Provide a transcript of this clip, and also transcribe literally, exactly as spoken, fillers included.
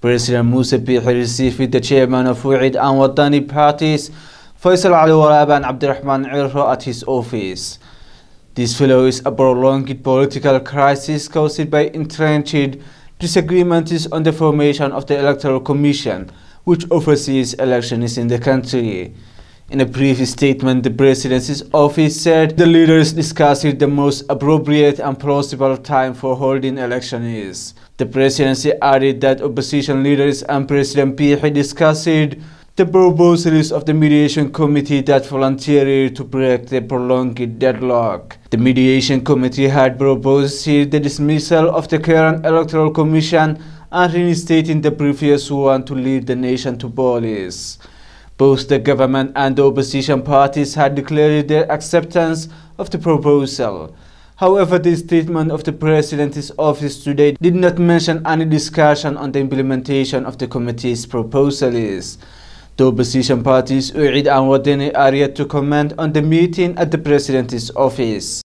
President Musa Bihi received with the chairman of Uyid and Waddani parties, Faisal Ali Warab and Abdirahman Irro, at his office. This follows a prolonged political crisis caused by entrenched disagreements on the formation of the Electoral Commission, which oversees elections in the country. In a brief statement, the Presidency's office said the leaders discussed the most appropriate and plausible time for holding elections. The Presidency added that opposition leaders and President Bihi discussed the proposals of the mediation committee that volunteered to break the prolonged deadlock. The mediation committee had proposed the dismissal of the current Electoral Commission and reinstating the previous one to lead the nation to police. Both the government and the opposition parties had declared their acceptance of the proposal. However, the statement of the President's office today did not mention any discussion on the implementation of the committee's proposals. The opposition parties, Uyid and Wadene, are yet to comment on the meeting at the President's office.